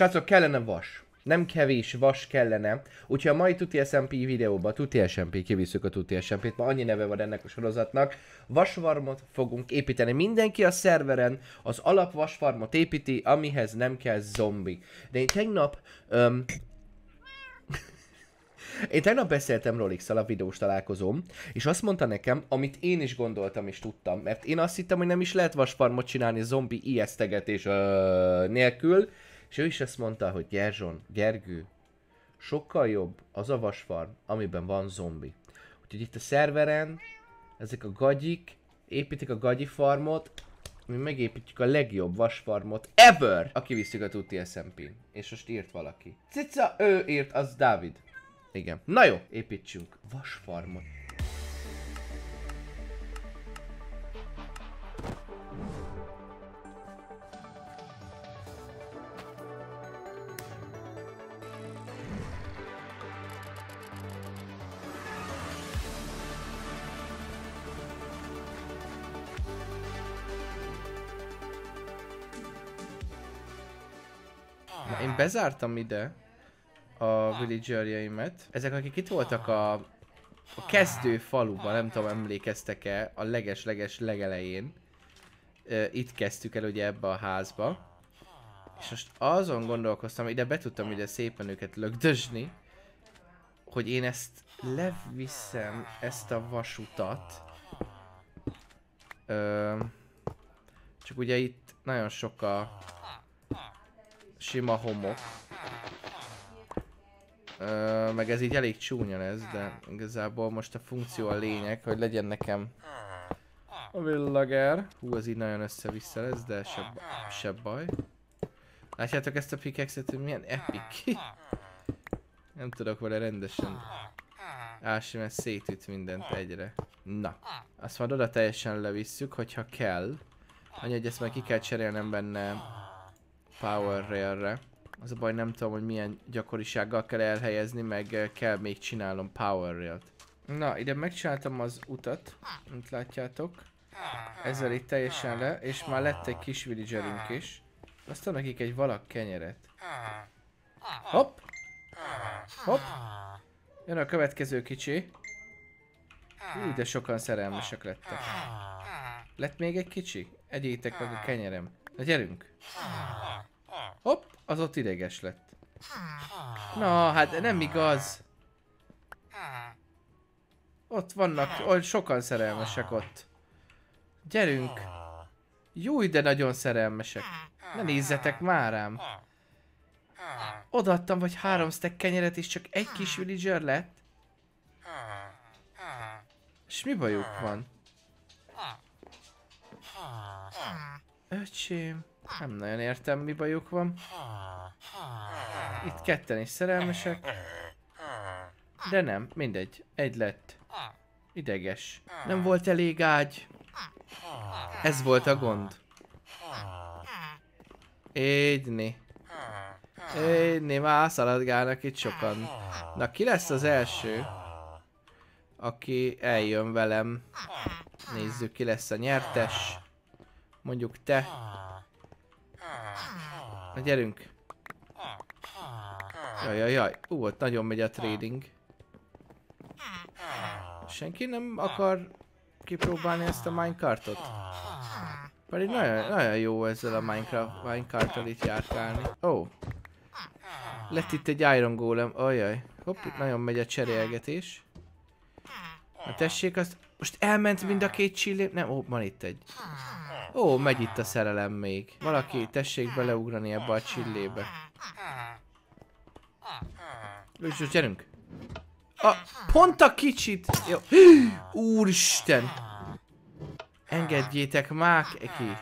Srácok, kellene vas. Nem kevés vas kellene. Úgyhogy a mai TuttiSMP videóban, TuttiSMP, kiviszük a TuttiSMP-t, ma annyi neve van ennek a sorozatnak. Vasfarmot fogunk építeni. Mindenki a szerveren az alap vasfarmot építi, amihez nem kell zombi. De én tegnap... Én tegnap beszéltem Rolix-szal a videós találkozóm, és azt mondta nekem, amit én is gondoltam és tudtam, mert én azt hittem, hogy nem is lehet vasfarmot csinálni zombi ijesztegetés nélkül, és ő is ezt mondta, hogy Gerzson, Gergő, sokkal jobb az a vasfarm, amiben van zombi. Úgyhogy itt a szerveren ezek a gagyik, építik a gagyi farmot, mi megépítjük a legjobb vasfarmot ever, aki viszük a TuttiSMP-n. És most írt valaki. Cica, ő írt, az Dávid. Igen. Na jó, építsünk vasfarmot. Na, én bezártam ide a villagerjeimet. Ezek, akik itt voltak a kezdő faluban, nem tudom, emlékeztek-e, a leges-leges legelején. Itt kezdtük el ugye ebbe a házba. És most azon gondolkoztam, ide be tudtam ide szépen őket lögdösni, hogy én ezt leviszem, ezt a vasutat. Csak ugye itt nagyon sok a sima homok. Meg ez így elég csúnya lesz, de igazából most a funkció a lényeg, hogy legyen nekem a villager. Hú, az így nagyon össze-vissza lesz, de se baj. Látjátok ezt a pickaxe-t, hogy milyen epic? Nem tudok vele rendesen ásni, mert szétüt mindent egyre. Na, azt majd oda teljesen levisszük, hogyha kell. Annyi, hogy ezt majd ki kell cserélnem benne Power Rail-re. Az a baj, nem tudom, hogy milyen gyakorisággal kell elhelyezni, meg kell még csinálnom Power Rail-t. Na, ide megcsináltam az utat, mint látjátok. Ezzel itt teljesen le, és már lett egy kis villagerünk is. Aztán nekik egy valak kenyeret. Hopp! Hopp! Jön a következő kicsi. Hú, de sokan szerelmesek lettek. Lett még egy kicsi? Egyétek meg a kenyerem. Na gyerünk! Hopp, az ott ideges lett. Na, hát nem igaz. Ott vannak, olyan sokan szerelmesek ott. Gyerünk. Júj, de nagyon szerelmesek. Ne nézzetek már rám. Odaadtam vagy 3 stack kenyeret, és csak egy kis villager lett. És mi bajuk van? Öcsém. Nem nagyon értem, mi bajuk van. Itt 2-en is szerelmesek. De nem, mindegy. Egy lett. Ideges. Nem volt elég ágy. Ez volt a gond. Égyni, már szaladgálnak itt sokan. Na, ki lesz az első, aki eljön velem? Nézzük, ki lesz a nyertes. Mondjuk te. Na gyerünk! Jajajaj! Ott nagyon megy a trading. Senki nem akar kipróbálni ezt a minecartot? Pedig nagyon, nagyon jó ezzel a minecarttal itt járkálni. Ó! Oh. Lett itt egy iron golem. Ajaj! Hopp, itt nagyon megy a cserélgetés. Na tessék azt... Most elment mind a 2 csillém. Nem, ó, van itt egy. Ó, megy itt a szerelem még. Valaki, tessék beleugrani ebbe a csillébe. Úgyhogy gyerünk. A, pont a kicsit. Jó. Úristen. Engedjétek már ki.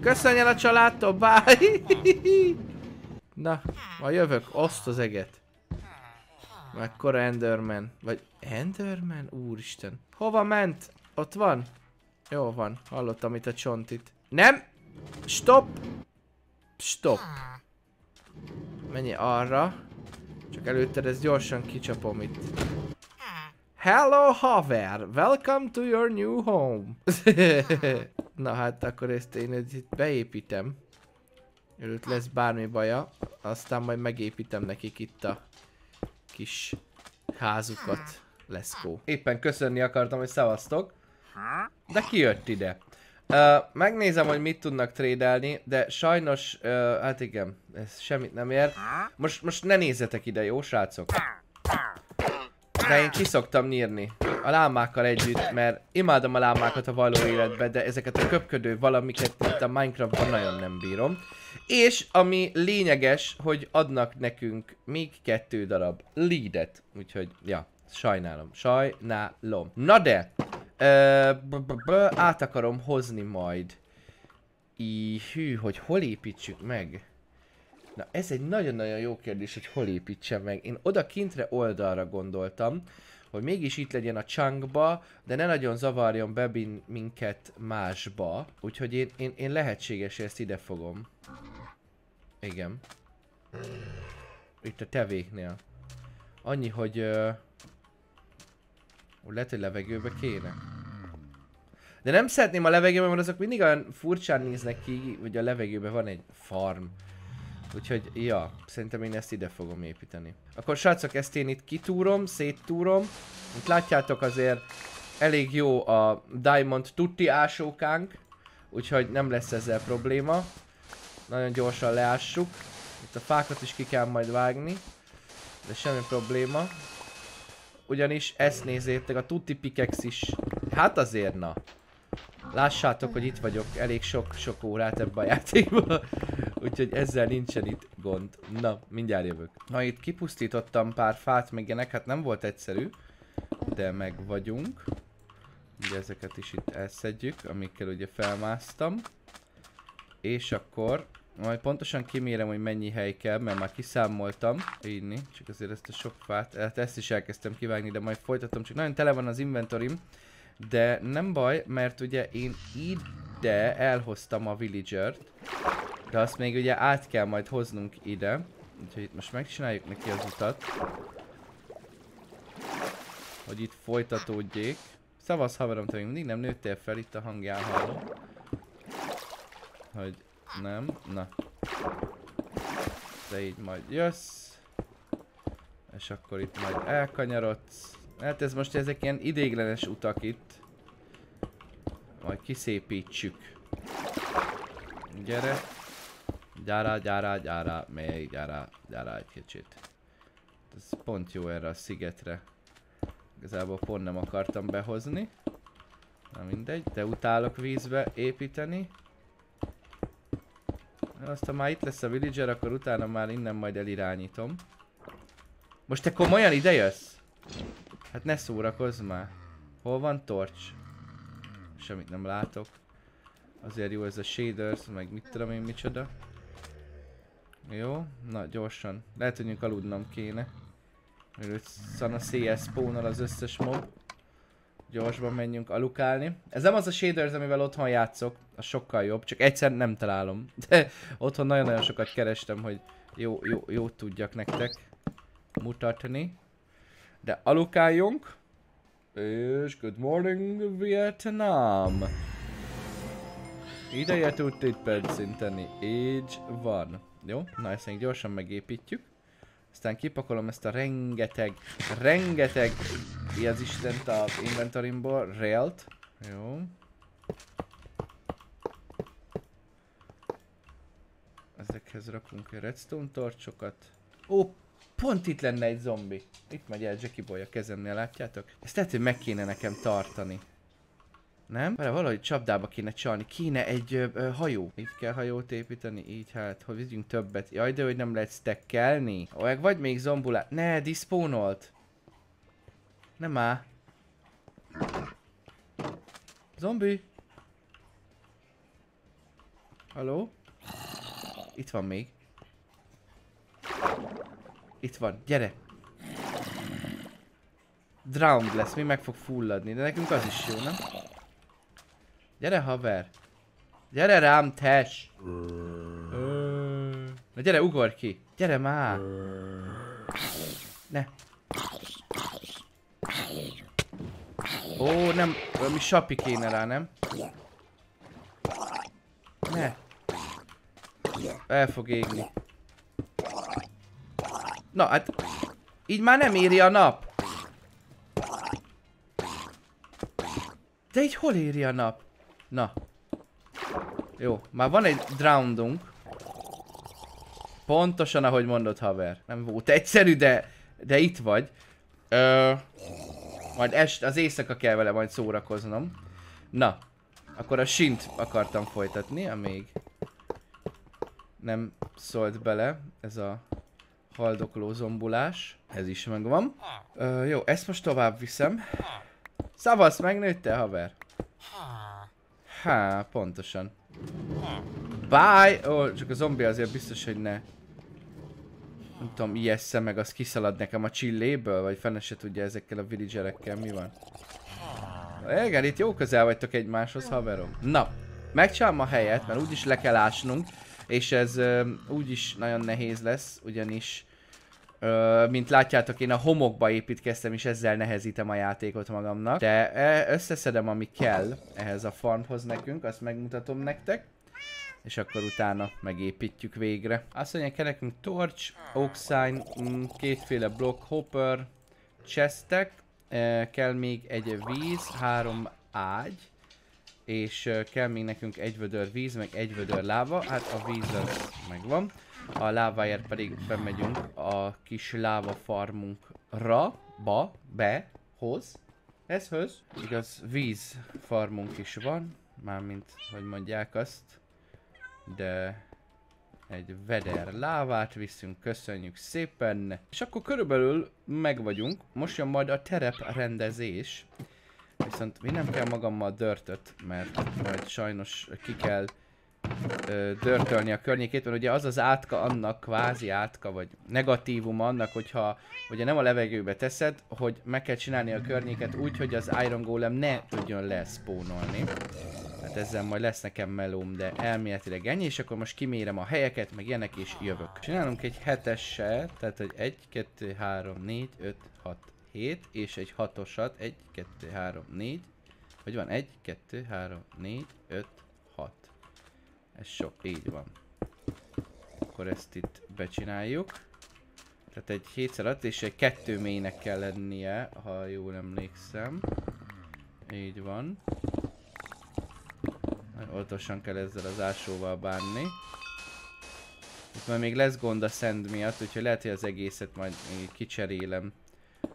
Köszönjön a családtól, bye. Na, majd jövök, oszt az eget. Mekkora Enderman. Vagy Enderman? Úristen. Hova ment? Ott van? Jó van, hallottam itt a csontit. Nem! Stop! Stop! Menj arra. Csak előtted ezt gyorsan kicsapom itt. Hello haver! Welcome to your new home! Na hát akkor ezt én itt beépítem. Előtt lesz bármi baja, aztán majd megépítem nekik itt a kis házukat. Leszkó. Éppen köszönni akartam, hogy szavaztok, de kijött ide. Megnézem, hogy mit tudnak trédelni, de sajnos, hát igen, ez semmit nem ér. Most ne nézzetek ide, jó srácok? De én kiszoktam nyírni a lámákkal együtt, mert imádom a lámákat a való életben, de ezeket a köpködő valamiket itt a Minecraftban nagyon nem bírom. És ami lényeges, hogy adnak nekünk még 2 darab leadet, úgyhogy, ja. Sajnálom, sajnálom. Na de, át akarom hozni majd. Hű, hogy hol építsük meg? Na ez egy nagyon-nagyon jó kérdés, hogy hol építsem meg. Én oda kintre oldalra gondoltam, hogy mégis itt legyen a csunkba, de ne nagyon zavarjon be minket másba. Úgyhogy én lehetséges, ezt ide fogom. Igen. Itt a tevéknél. Annyi, hogy... lehet, hogy levegőbe kéne. De nem szeretném a levegőbe, mert azok mindig olyan furcsán néznek ki, hogy a levegőbe van egy farm. Úgyhogy, ja, szerintem én ezt ide fogom építeni. Akkor srácok, ezt én itt kitúrom, széttúrom. Mint látjátok, azért elég jó a Diamond Tutti ásókánk. Úgyhogy nem lesz ezzel probléma. Nagyon gyorsan leássuk. Itt a fákat is ki kell majd vágni. De semmi probléma. Ugyanis ezt nézzétek, a Tutti Pickaxe is. Hát azért na. Lássátok, hogy itt vagyok elég sok órát ebben a játékban. Úgyhogy ezzel nincsen itt gond. Na, mindjárt jövök. Na, itt kipusztítottam pár fát, meg ilyenek. Hát nem volt egyszerű. De meg vagyunk. Ugye ezeket is itt elszedjük, amikkel ugye felmásztam. És akkor... majd pontosan kimérem, hogy mennyi hely kell, mert már kiszámoltam. Írni, csak azért ezt a sok fát, hát ezt is elkezdtem kivágni, de majd folytatom, csak nagyon tele van az inventorim. De nem baj, mert ugye én ide elhoztam a villagert, de azt még ugye át kell majd hoznunk ide. Úgyhogy itt most megcsináljuk neki az utat, hogy itt folytatódjék. Szavaz haverom, te még mindig nem nőttél fel, itt a hangján hallom. Hogy... nem, na. De így majd jössz. És akkor itt majd elkanyarodsz. Hát ez most ezek ilyen ideiglenes utak itt. Majd kiszépítsük. Gyere. Gyárá, még gyárá egy kicsit. Ez pont jó erre a szigetre. Igazából pont nem akartam behozni. Na mindegy, de utálok vízbe építeni. Aztán már itt lesz a villager, akkor utána már innen majd elirányítom. Most te komolyan idejössz? Hát ne szórakozz már. Hol van torcs? Semmit nem látok. Azért jó ez a shaders, meg mit tudom én micsoda. Jó, na gyorsan. Lehet, hogy aludnom kéne. Előtt szana CS spawnol az összes mob. Gyorsban menjünk alukálni. Ez nem az a shaders, amivel otthon játszok. Az sokkal jobb, csak egyszer nem találom. De otthon nagyon-nagyon sokat kerestem, hogy jó tudjak nektek mutatni. De alukáljunk. És good morning Vietnam. Ideje tud itt percinteni. Így van. Jó, na ezt még gyorsan megépítjük. Aztán kipakolom ezt a rengeteg ilyen az Istent az inventorimból, realt. Jó. Ezekhez rakunk redstone torcsokat. Ó, pont itt lenne egy zombi. Itt megy el Jackie Boy a kezemnél, látjátok? Ezt lehet, hogy meg kéne nekem tartani. Nem? Várjál, valahogy csapdába kéne csalni. Kéne egy hajó. Itt kell hajót építeni, így hát, hogy vigyünk többet. Jaj, de hogy nem lehet stackelni. Olyan vagy még zombulát. Ne, diszpónolt. Nem áll. Zombi. Halló? Itt van még. Itt van, gyere. Drowned lesz, mi meg fog fulladni, de nekünk az is jó, nem? Gyere haver! Gyere rám, tes! Na gyere, ugorj ki! Gyere már! Ne! Ó, nem, valami sapi kéne rá, nem? Ne! El fog égni. Na, hát... Így már nem éri a nap. De így hol éri a nap? Na. Jó, már van egy drownedunk. Pontosan ahogy mondod, haver. Nem volt egyszerű, de itt vagy. Majd az éjszaka kell vele majd szórakoznom. Na. Akkor a sint akartam folytatni, amíg nem szólt bele ez a haldokló zombulás. Ez is megvan. Jó, ezt most tovább viszem. Szavasz, megnőtte, haver? Há, pontosan. Bye! Ó, csak a zombi azért biztos, hogy ne... Nem tudom, ijessze meg, az kiszalad nekem a chilléből, vagy fene se tudja ezekkel a villagerekkel mi van. Igen, itt jó közel vagytok egymáshoz, haverom. Na, megcsinálom a helyet, mert úgyis le kell ásnunk. És ez úgyis nagyon nehéz lesz, ugyanis... mint látjátok, én a homokba építkeztem, és ezzel nehezítem a játékot magamnak. De összeszedem, ami kell ehhez a farmhoz nekünk, azt megmutatom nektek. És akkor utána megépítjük végre. Azt mondják, kell nekünk torch, oak sign, kétféle block, hopper, chestek. Kell még egy víz, 3 ágy. És kell még nekünk egy vödör víz, meg egy vödör láva. Hát a víz az megvan. A láváért pedig bemegyünk a kis láva farmunkra. Ezhöz. Igaz, víz farmunk is van. Mármint, hogy mondják azt. De... egy veder lávát viszünk, köszönjük szépen. És akkor körülbelül meg vagyunk. Most jön majd a tereprendezés. Viszont mi nem kell magammal dörtöt, mert majd sajnos ki kell dörtölni a környékét, mert ugye az az átka annak, kvázi átka, vagy negatívum annak, hogyha ugye nem a levegőbe teszed, hogy meg kell csinálni a környéket úgy, hogy az Iron Golem ne tudjon leszpónolni. Hát ezzel majd lesz nekem melóm, de elméletileg ennyi, és akkor most kimérem a helyeket, meg ilyenek, és jövök. Csinálunk egy 7-essel, tehát hogy 1, 2, 3, 4, 5, 6, 7, és egy 6-osat, 1, 2, 3, 4, hogy van, 1, 2, 3, 4, 5, 6. Ez sok, így van. Akkor ezt itt becsináljuk. Tehát egy 7x6 és egy 2 mélynek kell lennie, ha jól emlékszem. Így van. Óvatosan kell ezzel az ásóval bánni. Itt már még lesz gond a szend miatt, úgyhogy lehet, hogy az egészet majd kicserélem.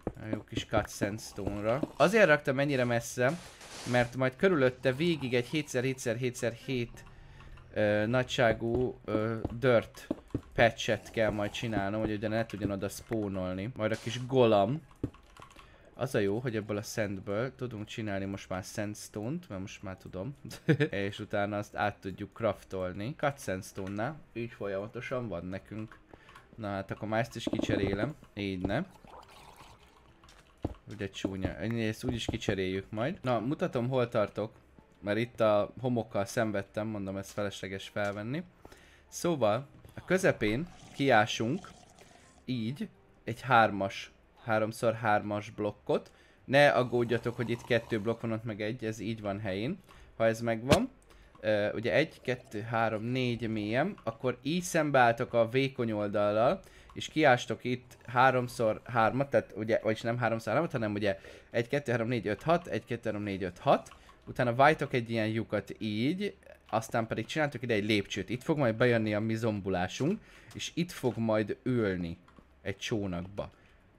A jó kis cut sandstone-ra. Azért raktam ennyire messze, mert majd körülötte végig egy 7x7x7x7 nagyságú dirt patchet kell majd csinálnom, hogy ugye ne tudjon oda spónolni. Majd a kis golem. Az a jó, hogy ebből a sandből tudunk csinálni most már sandstone-t, mert most már tudom. És utána azt át tudjuk craftolni. Cut sandstone-nál így folyamatosan van nekünk. Na hát akkor már ezt is kicserélem. Így nem. Ugye csúnya. Ezt úgyis kicseréljük majd. Na, mutatom, hol tartok. Mert itt a homokkal szenvedtem, mondom, ezt felesleges felvenni. Szóval, a közepén kiásunk így egy 3x3-as blokkot. Ne aggódjatok, hogy itt 2 blokk van, ott meg 1, ez így van helyén. Ha ez megvan, ugye 1, 2, 3, 4 mélyen, akkor így szembeálltok a vékony oldallal, és kiástok itt 3x3-at, tehát ugye, vagyis nem 3x3-at, hanem ugye 1, 2, 3, 4, 5, 6, 1, 2, 3, 4, 5, 6. Utána vájtok egy ilyen lyukat így, aztán pedig csináltok ide egy lépcsőt. Itt fog majd bejönni a mi zombulásunk, és itt fog majd ülni egy csónakba.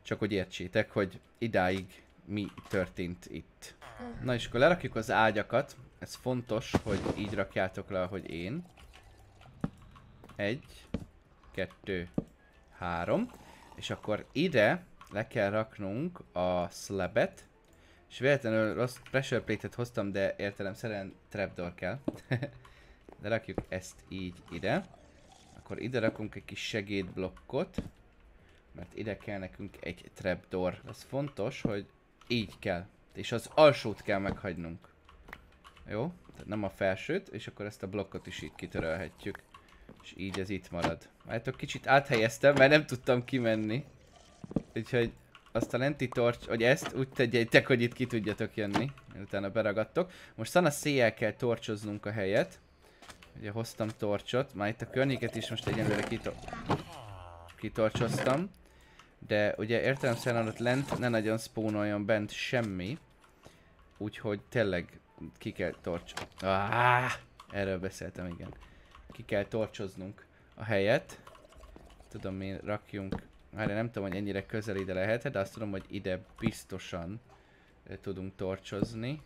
Csak hogy értsétek, hogy idáig mi történt itt. Na és akkor lerakjuk az ágyakat. Ez fontos, hogy így rakjátok le, ahogy én. 1, 2, 3. És akkor ide le kell raknunk a slabet. És véletlenül rossz pressure plate-et hoztam, de értelemszerűen trapdoor kell. De rakjuk ezt így ide. Akkor ide rakunk egy kis segédblokkot. Mert ide kell nekünk egy trapdoor. Ez fontos, hogy így kell. És az alsót kell meghagynunk. Jó? Tehát nem a felsőt, és akkor ezt a blokkot is így kitörölhetjük. És így ez itt marad. Várjátok, kicsit áthelyeztem, mert nem tudtam kimenni. Úgyhogy... azt a lenti torcs, hogy ezt úgy tegyétek, hogy itt ki tudjatok jönni. Utána beragadtok. Most szana széjjel kell torcsoznunk a helyet. Ugye hoztam torcsot, már itt a környéket is most egyenlőre kitorcsoztam. De ugye értelemszerűen ott lent ne nagyon spónoljon bent semmi. Úgyhogy tényleg ki kell torcsoznunk. Erről beszéltem, igen. Ki kell torcsoznunk a helyet. Tudom én, rakjunk... Hát nem tudom, hogy ennyire közel ide lehet, de azt tudom, hogy ide biztosan tudunk torcsozni.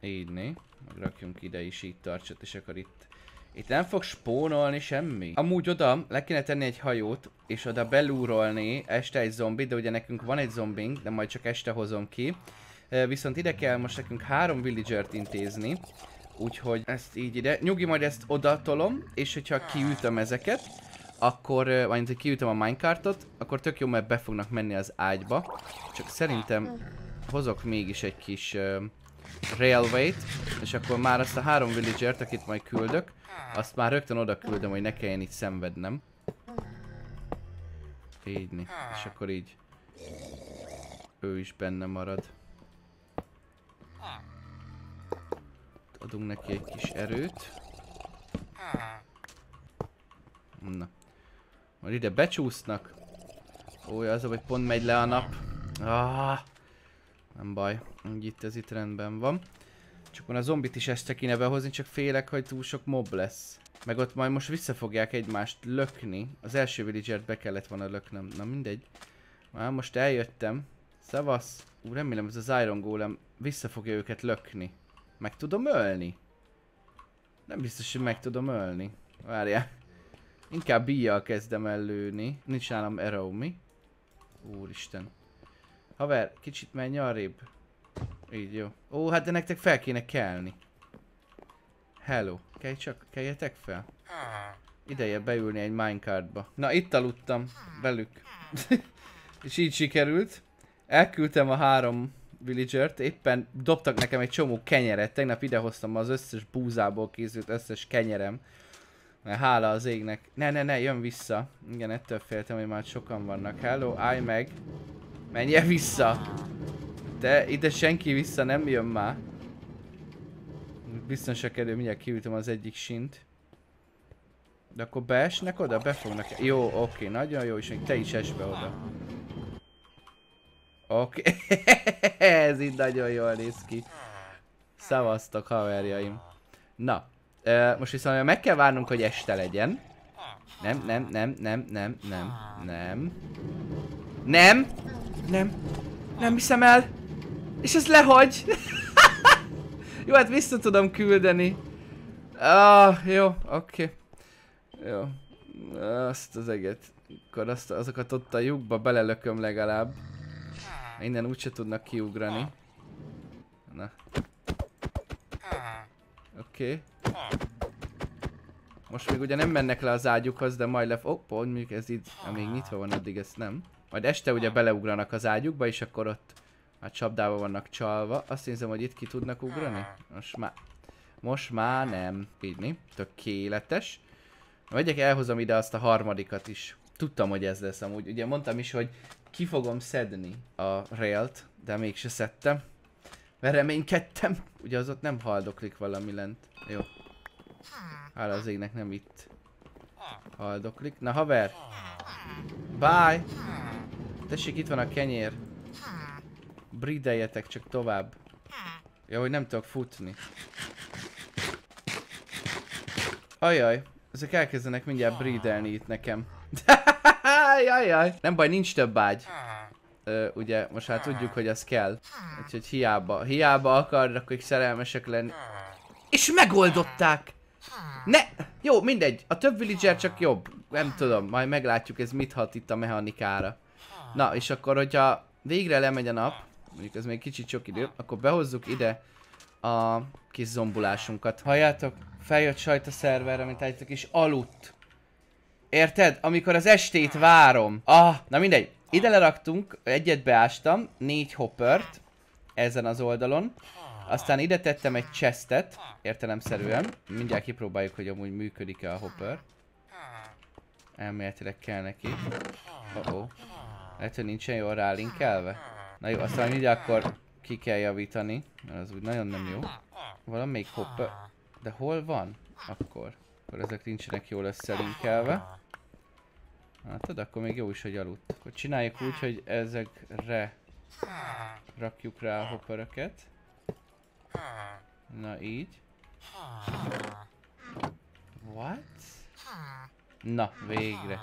Így né. Rakjunk ide is így tartsot, és akkor itt... Itt nem fog spónolni semmi. Amúgy oda le kéne tenni egy hajót, és oda belúrolni este egy zombit, de ugye nekünk van egy zombink, de majd csak este hozom ki. Viszont ide kell most nekünk 3 villagert intézni. Úgyhogy ezt így ide. Nyugi, majd ezt odatolom, és hogyha kiütöm ezeket, akkor, majd hogy kiütöm a minecartot, akkor tök jó, mert be fognak menni az ágyba. Csak szerintem hozok mégis egy kis railway-t, és akkor már azt a 3 villagert, akit majd küldök, azt már rögtön oda küldöm, hogy ne kelljen itt szenvednem. Így, és akkor így ő is benne marad. Adunk neki egy kis erőt. Na. Majd ide becsúsznak. Ó, az a, hogy pont megy le a nap. Nem baj, így itt ez itt rendben van. Csak van a zombit is este kéne behozni, csak félek, hogy túl sok mob lesz. Meg ott majd most vissza fogják egymást lökni. Az első villagert be kellett volna löknöm. Na mindegy. Már most eljöttem. Szevasz. Ú, remélem ez az Iron Golem vissza fogja őket lökni. Meg tudom ölni? Nem biztos, hogy meg tudom ölni. Várjál. Inkább bíjjal kezdem el lőni. Nincs nálam arrow, mi? Úristen. Haver, kicsit menj arrébb. Így jó. Ó, hát de nektek fel kéne kelni. Hello. Keljetek fel? Ideje beülni egy minecartba. Na, itt aludtam velük. És így sikerült. Elküldtem a 3 villagert. Éppen dobtak nekem egy csomó kenyeret. Tegnap idehoztam az összes búzából készült összes kenyerem. Hála az égnek. Ne, jön vissza. Igen, ettől féltem, hogy már sokan vannak. Hello, állj meg. Menj vissza. De ide senki vissza nem jön már. Biztonságkedő, mindjárt kiütöm az egyik sint. De akkor beesnek oda? Befognak. Jó, oké, nagyon jó, és még te is esd be oda. Oké, ez itt nagyon jól néz ki. Szavaztok, haverjaim. Na, most viszont meg kell várnunk, hogy este legyen. Nem hiszem el. És ez lehagy. Jó, hát vissza tudom küldeni. Jó, oké. Jó. Azt az eget. Akkor azokat ott a lyukba belelököm legalább. Innen úgyse tudnak kiugrani. Na. Oké. Most még ugye nem mennek le az ágyukhoz, de majd pont mondjuk ez itt, amíg nyitva van, addig ezt nem. Majd este ugye beleugranak az ágyukba, és akkor ott a csapdába vannak csalva. Azt nézem, hogy itt ki tudnak ugrani. Most már nem. Így mi? Tökéletes. Megyek, elhozom ide azt a harmadikat is. Tudtam, hogy ez lesz amúgy. Ugye mondtam is, hogy ki fogom szedni a railt, de mégse szedtem. Mert reménykedtem. Ugye az ott nem haldoklik valami lent. Jó. Hála az égnek nem itt haldoklik. Na haver! Bye! Tessék, itt van a kenyér. Brideljetek csak tovább. Ja, hogy nem tudok futni. Ajaj, ezek elkezdenek mindjárt bridelni itt nekem. Ajaj. Nem baj, nincs több ágy. Ugye, most hát tudjuk, hogy az kell. Úgyhogy hiába akarnak, hogy szerelmesek lenni. És megoldották! Ne! Jó, mindegy. A több villager csak jobb. Nem tudom, majd meglátjuk, ez mit hat itt a mechanikára. Na, és akkor, hogyha végre lemegy a nap, mondjuk ez még kicsit sok idő, akkor behozzuk ide a kis zombulásunkat. Halljátok, feljött Sajt a szerverre, mint álljátok, és aludt. Érted? Amikor az estét várom. Na mindegy. Ide leraktunk, egyet beástam, 4 hoppert ezen az oldalon. Aztán ide tettem egy chestet, értelemszerűen. Mindjárt kipróbáljuk, hogy amúgy működik-e a hopper. Elméletileg kell neki. Lehet, hogy nincsen jól rálinkelve. Na jó, aztán ide akkor ki kell javítani, mert az úgy nagyon nem jó. Van még hopper. De hol van? Akkor ezek nincsenek jól összelinkelve. Látod, akkor még jó is, hogy aludt. Akkor csináljuk úgy, hogy ezekre rakjuk rá a hopperöket. Na így. What? Na, végre.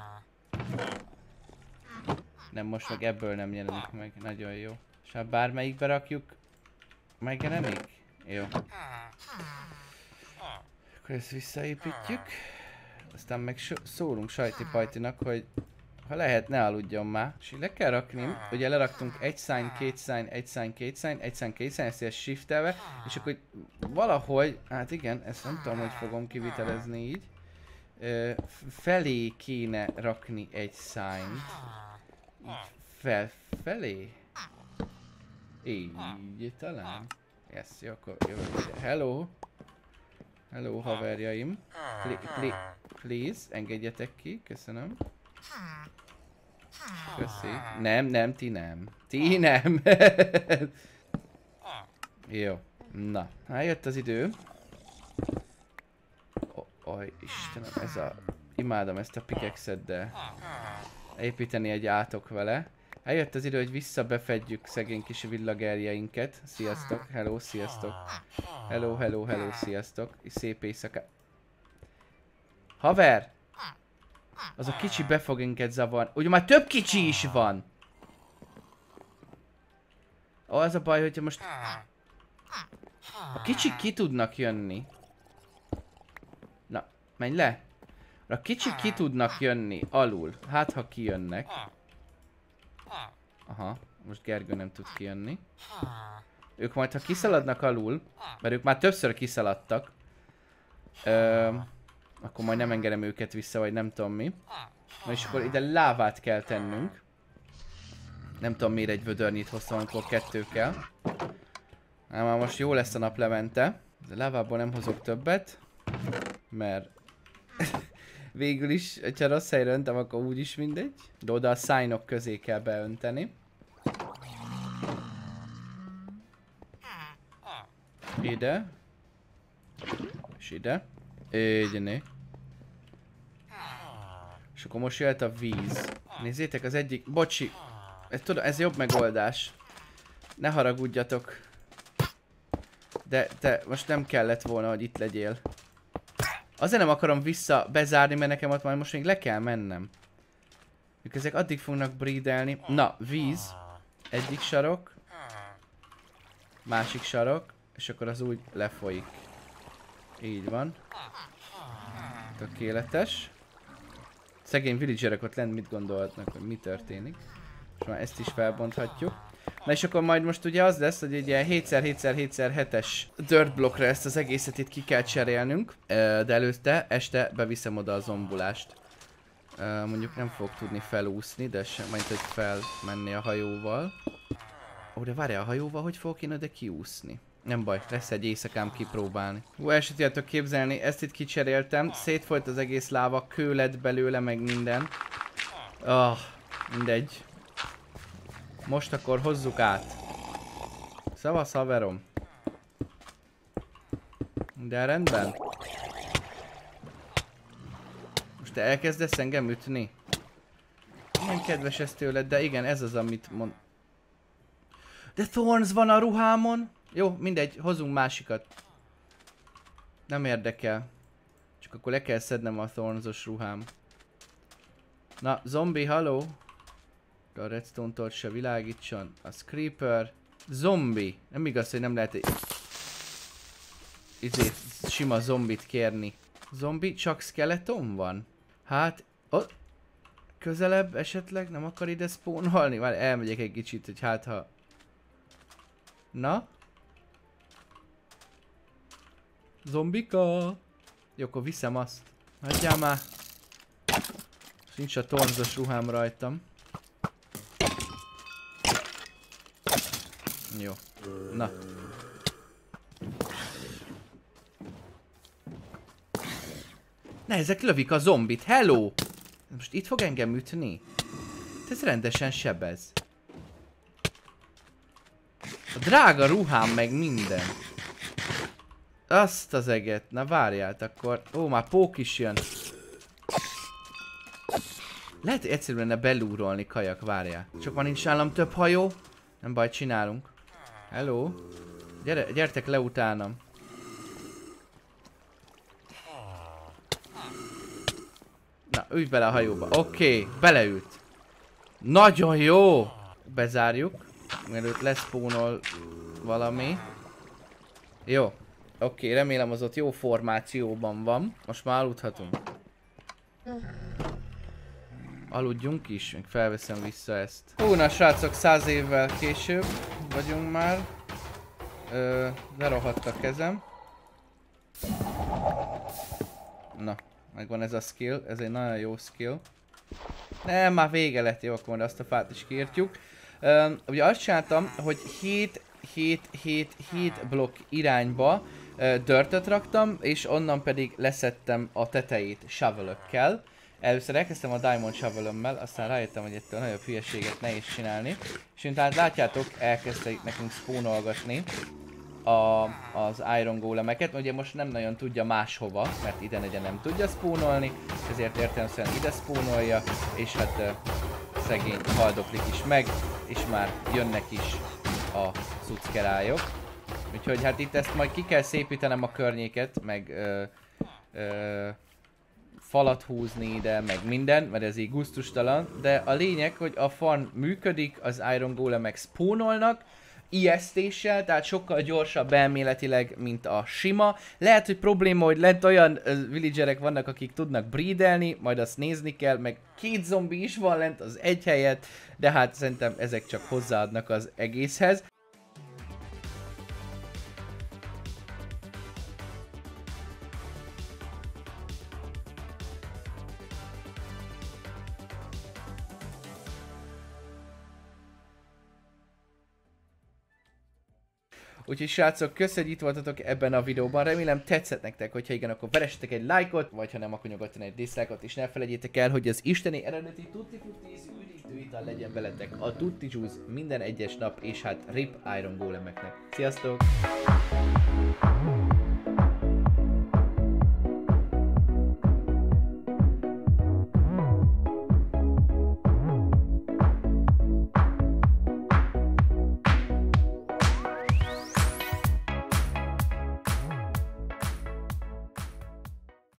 Nem, most meg ebből nem jelenik meg. Nagyon jó. És ha bármelyikbe rakjuk, megjelenik? Jó. Akkor ezt visszaépítjük. Aztán meg szólunk Sajti Pajtinak, hogy ha lehet, ne aludjon már. És így le kell rakni, ugye leraktunk egy sign, két sign, egy sign, két sign, egy sign, két sign, ezt shiftelve, és akkor valahogy, hát igen, ezt nem tudom, hogy fogom kivitelezni így. Felé kéne rakni egy sign-t. Felfelé? Így talán. Yes, jó, akkor jövök ide. Hello! Hello, haverjaim. Please, engedjetek ki, köszönöm. Köszi. Nem, ti nem. Ti nem! Jó, na. Hát jött az idő. Oj, Istenem, ez a... Imádom ezt a pickaxe-et, de... építeni egy átok vele. Eljött az idő, hogy visszabefedjük szegény kis villagerjeinket. Sziasztok, hello, sziasztok. Hello, hello, hello, sziasztok. Szép éjszaka. Haver! Az a kicsi be fog minket zavarni. Ugye már több kicsi is van! Ó, az a baj, hogyha most... a kicsik ki tudnak jönni. Na, menj le! A kicsik ki tudnak jönni alul. Hát, ha kijönnek. Aha, most Gergő nem tud kijönni. Ők majd, ha kiszaladnak alul, mert ők már többször kiszaladtak, akkor majd nem engedem őket vissza, vagy nem tudom mi. Na és akkor ide lávát kell tennünk. Nem tudom miért egy vödörnyit hoztam, amikor kettő kell. Na, már most jó lesz a naplemente. De lávából nem hozok többet, mert... végül is, ha rossz helyre öntem, akkor úgyis mindegy. De oda a szájnok közé kell beönteni. Ide. És ide. Így. És akkor most jöhet a víz. Nézzétek, az egyik... Bocsi! Ez jobb megoldás. Ne haragudjatok. De te most nem kellett volna, hogy itt legyél. Azért nem akarom vissza bezárni, mert nekem ott majd most még le kell mennem. Ők ezek addig fognak breedelni. Na, víz. Egyik sarok. Másik sarok. És akkor az úgy lefolyik. Így van. Tökéletes. Szegény villagerek ott lent mit gondolhatnak, hogy mi történik. És már ezt is felbonthatjuk. Na és akkor majd most ugye az lesz, hogy egy ilyen 7x7x7x7-es dirt blockra ezt az egészet itt ki kell cserélnünk. De előtte este beviszem oda a zombulást. Mondjuk nem fog tudni felúszni, de sem, majd hogy felmenni a hajóval. Ó, de várjál, a hajóval hogy fogok én oda kiúszni? Nem baj, lesz egy éjszakám kipróbálni. Hú, el sem tudjátok képzelni, ezt itt kicseréltem. Szétfolyt az egész láva, kő lett belőle, meg minden. Ah, mindegy. Most akkor hozzuk át. Szevasz, haverom. De rendben. Most te elkezdesz engem ütni? Milyen kedves ez tőled, de igen, ez az, amit mond... De thorns van a ruhámon! Jó, mindegy, hozunk másikat. Nem érdekel. Csak akkor le kell szednem a thornsos ruhám. Na, zombi, halló! A redstone-tól se világítson. A creeper. Zombi. Nem igaz, hogy nem lehet egy... izét, sima zombit kérni. Zombi, csak skeleton van? Hát... Oh, közelebb esetleg nem akar ide spawnolni? Várj, elmegyek egy kicsit, hogy hát ha... Na? Zombika! Jó, akkor viszem azt. Hagyjál már! Nincs a torzos ruhám rajtam. Jó. Na. Na, ezek lövik a zombit. Hello! Most itt fog engem ütni? Ez rendesen sebez. A drága ruhám meg minden. Azt az eget. Na várjál, akkor... Ó, már pók is jön. Lehet, hogy egyszerűen lenne belúrolni kajak, várjál. Csak már nincs állam több hajó. Nem baj, csinálunk. Hello. Gyertek le utánam. Na, ülj bele a hajóba. Oké, beleült. Nagyon jó! Bezárjuk. Mielőtt leszpónol valami. Jó. Oké, remélem az ott jó formációban van. Most már aludhatunk. Aludjunk is, még felveszem vissza ezt. Hú, na srácok, 100 évvel később vagyunk már. Lerohadt a kezem. Na, megvan ez a skill, ez egy nagyon jó skill. Nem, már vége lett, jó, akkor azt a fát is kiírtjuk. Ugye azt csináltam, hogy 7 blokk irányba dörtöt raktam, és onnan pedig leszettem a tetejét shovelökkel. Először elkezdtem a Diamond Shovel-ömmel, aztán rájöttem, hogy ettől nagyobb hülyeséget nehéz csinálni. És mint látjátok, elkezdtek nekünk spónolgatni az Iron Golemeket. Ugye most nem nagyon tudja máshova, mert ide ugye nem tudja spónolni, ezért értelemszerűen ide spónolja, és hát szegény haldoklik is meg, és már jönnek is a cuckerályok. Úgyhogy hát itt ezt majd ki kell szépítenem a környéket, meg... falat húzni ide, meg minden, mert ez így gusztustalan, de a lényeg, hogy a farm működik, az Iron Golemek spónolnak, ijesztéssel, tehát sokkal gyorsabb elméletileg, mint a sima. Lehet, hogy probléma, hogy lent olyan villagerek vannak, akik tudnak breedelni, majd azt nézni kell, meg 2 zombi is van lent az egy helyet, de hát szerintem ezek csak hozzáadnak az egészhez. Úgyhogy srácok, köszönjük, hogy itt voltatok ebben a videóban, remélem tetszett nektek, hogyha igen, akkor veressetek egy lájkot, vagy ha nem, akkor nyugodtan egy diszlájkot, és ne felejtjétek el, hogy az isteni eredeti Tutti Futti üdítő ital legyen veletek a Tutti Juice minden egyes nap, és hát RIP Iron Golemeknek. Sziasztok!